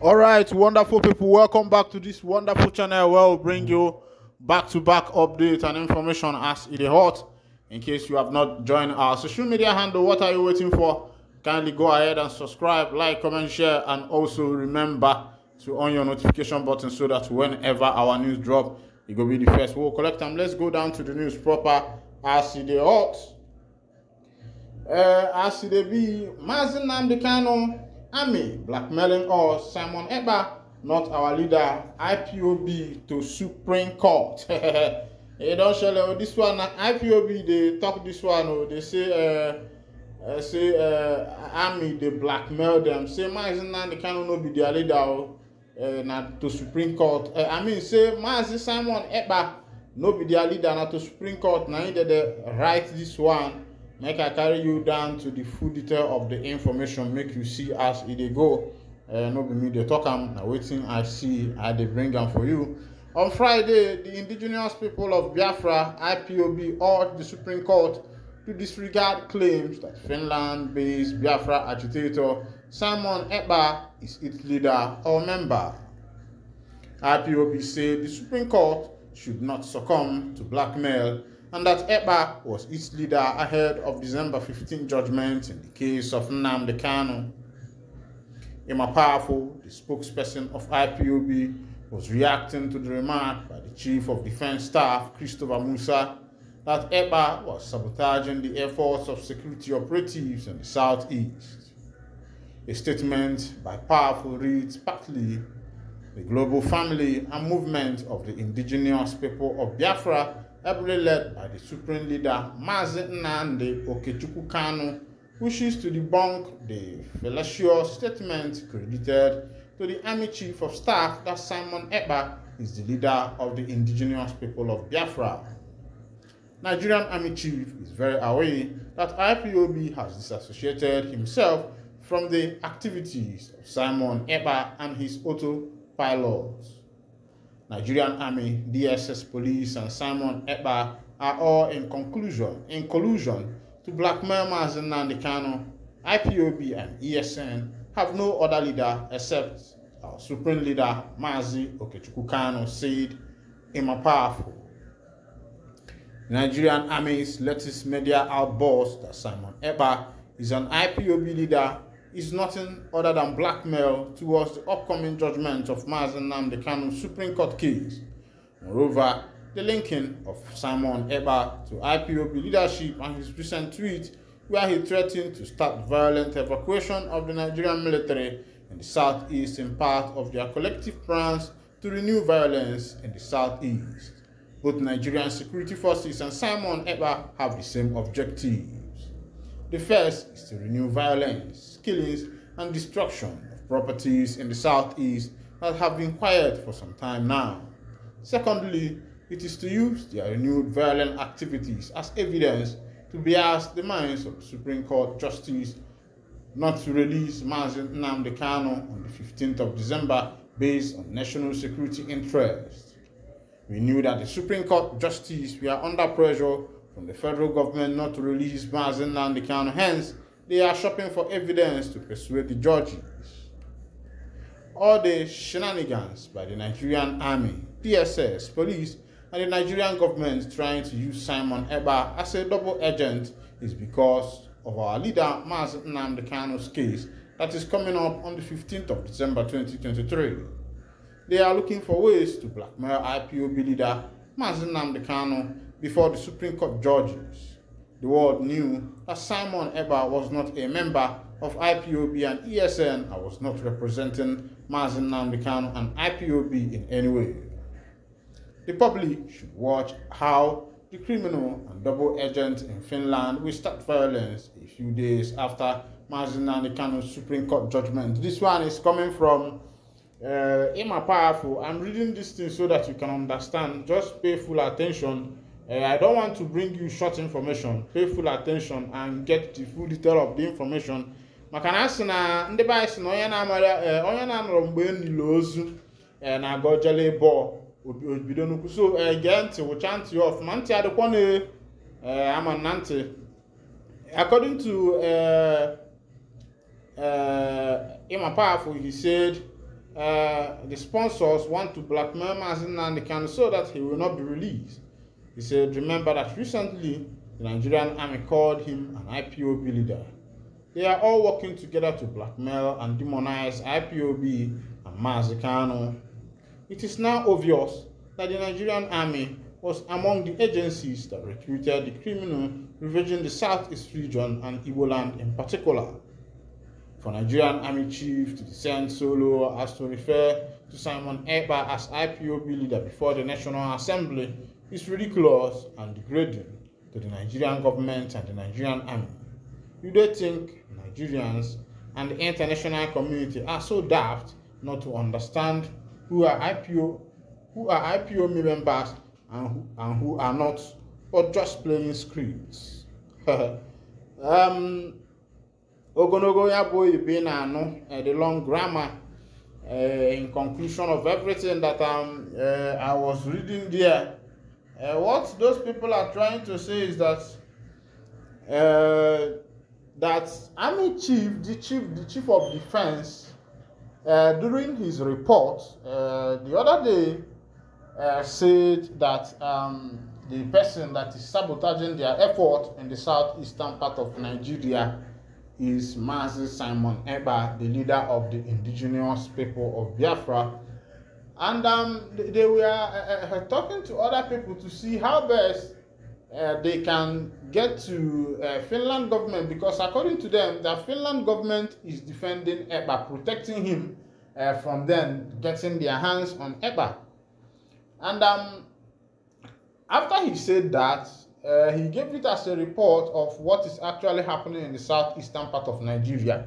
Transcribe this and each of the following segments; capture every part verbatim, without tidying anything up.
All right, wonderful people, welcome back to this wonderful channel where we'll bring you back-to-back updates and information as it is hot. In case you have not joined our social media handle, what are you waiting for? Kindly go ahead and subscribe, like, comment, share, and also remember to on your notification button so that whenever our news drop, it will be the first. We'll collect them. Let's go down to the news proper as it is hot. Uh, as it be, Mazi Nnamdi Kanu Army blackmailing or Simon Ekpa, not our leader, I P O B to Supreme Court. Hey, don't shell this one. I P O B they talk this one. Oh, they say, uh, uh say, uh, Army they blackmail them. Say, Mazi Nnamdi Kanu no be their leader. Oh, uh, not to Supreme Court. Uh, I mean, say, Mazi Simon Ekpa no be their leader. Not to Supreme Court. Now either they write this one. Make I carry you down to the full detail of the information, make you see as it they go. Uh, no be me they talk, I'm waiting, I see, I they bring them for you. On Friday, the indigenous people of Biafra, I P O B, urged the Supreme Court to disregard claims that Finland-based Biafra agitator Simon Ekpa is its leader or member. I P O B said the Supreme Court should not succumb to blackmail and that Ekpa was its leader ahead of December fifteenth judgment in the case of Nnamdi Kanu. Emma Powerful, the spokesperson of I P O B, was reacting to the remark by the Chief of Defense Staff, Christopher Musa, that Ekpa was sabotaging the efforts of security operatives in the southeast. A statement by Powerful reads partly, the global family and movement of the indigenous people of Biafra heavily led by the Supreme Leader Mazi Nnamdi Okechukwu Kanu wishes to debunk the fallacious statement credited to the Army Chief of Staff that Simon Ekpa is the leader of the indigenous people of Biafra. Nigerian Army Chief is very aware that I P O B has disassociated himself from the activities of Simon Ekpa and his autopilots. Nigerian Army, D S S Police, and Simon Ekpa are all in conclusion, in collusion to blackmail Mazi Nnamdi Kanu. I P O B and E S N have no other leader except our Supreme Leader Mazi Okechukwu Kanu, said Emma Powerful. Nigerian Army's latest media outburst that Simon Ekpa is an I P O B leader is nothing other than blackmail towards the upcoming judgment of Mazi Nnamdi Kanu Supreme Court case. Moreover, the linking of Simon Ekpa to I P O B leadership and his recent tweet where he threatened to start violent evacuation of the Nigerian military in the southeast in part of their collective plans to renew violence in the southeast. Both Nigerian security forces and Simon Ekpa have the same objective. The first is to renew violence, killings, and destruction of properties in the southeast that have been quiet for some time now. Secondly, it is to use their renewed violent activities as evidence to bias the minds of the Supreme Court Justice not to release Mazi Nnamdi Kanu on the fifteenth of December based on national security interests. We knew that the Supreme Court Justice were under pressure from the federal government not to release Mazi Nnamdi Kanu, hence they are shopping for evidence to persuade the judges. All the shenanigans by the Nigerian Army, D S S, police, and the Nigerian government trying to use Simon Ekpa as a double agent is because of our leader Mazi Nnamdi Kanu's case that is coming up on the fifteenth of December twenty twenty-three. They are looking for ways to blackmail I P O B leader Mazi Nnamdi Kanu before the Supreme Court judges. The world knew that Simon Ekpa was not a member of I P O B and E S N and was not representing Mazi Nnamdi Kanu and I P O B in any way. The public should watch how the criminal and double agent in Finland will start violence a few days after Mazi Nnamdi Kanu's Supreme Court judgment. This one is coming from uh, Emma Powerful. I'm reading this thing so that you can understand. Just pay full attention. Uh, I don't want to bring you short information. Pay full attention and get the full detail of the information. Makanasi na ndi ba isi na onye na amara onye na anoro mgbe nilo ozu na agojele bo obido nuku so get nti wuchanti off manti adekwa ne ama nanti according to uh, uh, Emma Powerful he said uh, the sponsors want to blackmail Mazi Nnamdi Kanu so that he will not be released. He said, remember that recently the Nigerian army called him an I P O B leader. They are all working together to blackmail and demonize I P O B and Mazi Kanu. It is now obvious that the Nigerian army was among the agencies that recruited the criminal ravaging the southeast region and Igboland in particular. For Nigerian army chief to descend solo as to refer to Simon Ekpa as I P O B leader before the National Assembly is ridiculous and degrading to the Nigerian government and the Nigerian army. You don't think Nigerians and the international community are so daft not to understand who are I P O, who are I P O B members and who, and who are not, or just playing scripts. um, Ogonogo ya boy bina no, the long grammar. Uh, in conclusion of everything that um, uh, I was reading there, uh, what those people are trying to say is that uh, that Army Chief, the Chief, the Chief of Defense, uh, during his report uh, the other day, uh, said that um, the person that is sabotaging their effort in the southeastern part of Nigeria is Mazi Simon Ekpa, the leader of the indigenous people of Biafra. And um, they were uh, talking to other people to see how best uh, they can get to uh, Finland government, because according to them, the Finland government is defending Ekpa, protecting him uh, from them getting their hands on Ekpa. And um, after he said that, uh, he gave it as a report of what is actually happening in the southeastern part of Nigeria.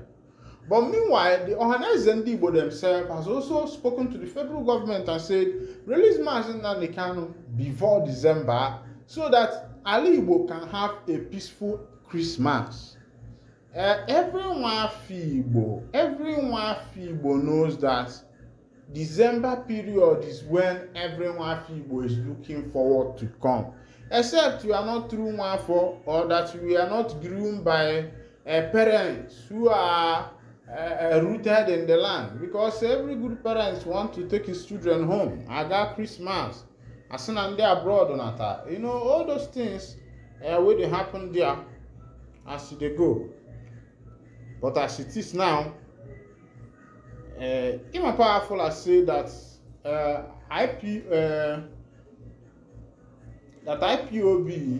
But meanwhile, the Ohanaeze Ndigbo themselves has also spoken to the federal government and said, release Mazi Nnamdi Kanu before December so that Ali Igbo can have a peaceful Christmas. Uh, everyone Igbo, everyone Igbo knows that December period is when everyone Igbo is looking forward to come. Except you are not through one for, or that we are not groomed by uh, parents who are uh, rooted in the land. Because every good parent wants to take his children home. I got Christmas. I send them there abroad on that. You know, all those things uh, will they happen there as they go. But as it is now, uh, Emma Powerful has said that uh, I P, uh, that I P O B,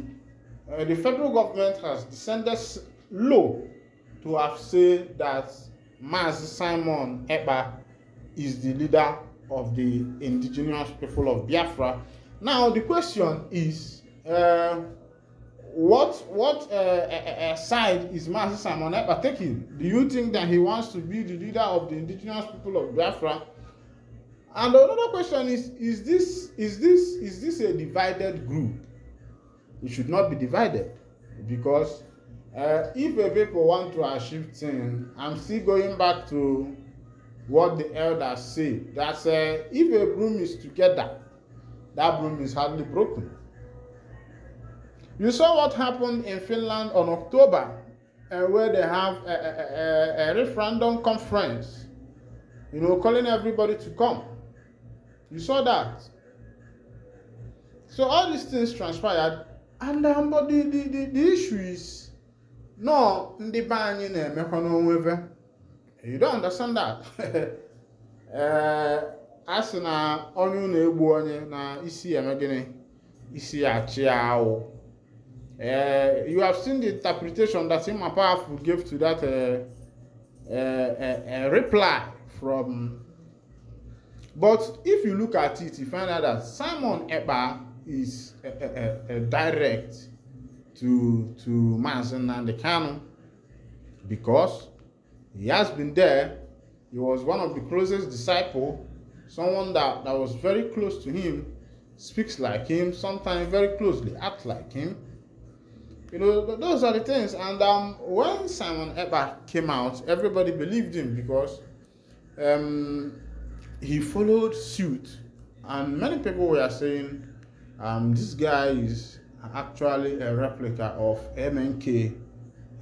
uh, the federal government has descended low to have said that Mazi Simon Ekpa is the leader of the indigenous people of Biafra. Now the question is, uh, what what uh, uh, side is Mazi Simon Ekpa taking? Do you think that he wants to be the leader of the indigenous people of Biafra? And another question is, is this is this is this a divided group? It should not be divided, because uh, if a people want to achieve things, I'm still going back to what the elders say, that uh, if a broom is together, that broom is hardly broken. You saw what happened in Finland on October, uh, where they have a, a, a, a referendum conference, you know, calling everybody to come. You saw that. So all these things transpired, and um, but the, the, the, the issue is, no, you don't understand that. As na onye na-egbu onye na isi eme gịnị, isi achị ahụ. You have seen the interpretation that Emma Powerful gave to that uh, uh, uh, reply from. But if you look at it, you find out that Simon Ekpa is a, a, a direct to to Mazi Nnamdi Kanu, because he has been there. He was one of the closest disciples, someone that, that was very close to him, speaks like him, sometimes very closely, acts like him. You know, those are the things. And um, when Simon Ekpa came out, everybody believed him, because um, he followed suit, and many people were saying um this guy is actually a replica of M N K,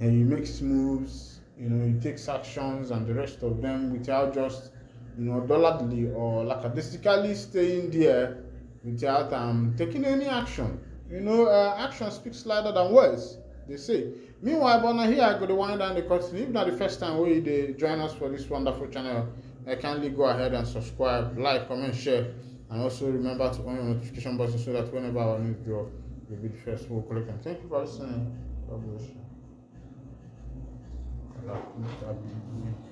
and he makes moves, you know, he takes actions and the rest of them without just you know, dollardly or lackadaisically staying there without um, taking any action. You know, uh, action speaks louder than words, they say. Meanwhile, but now here I go to wind down the curtain. If not the first time we they join us for this wonderful channel, I kindly go ahead and subscribe, like, comment, share, and also remember to on your notification button so that whenever our new drop, you'll be the first we'll collect. And thank you for listening. God bless you.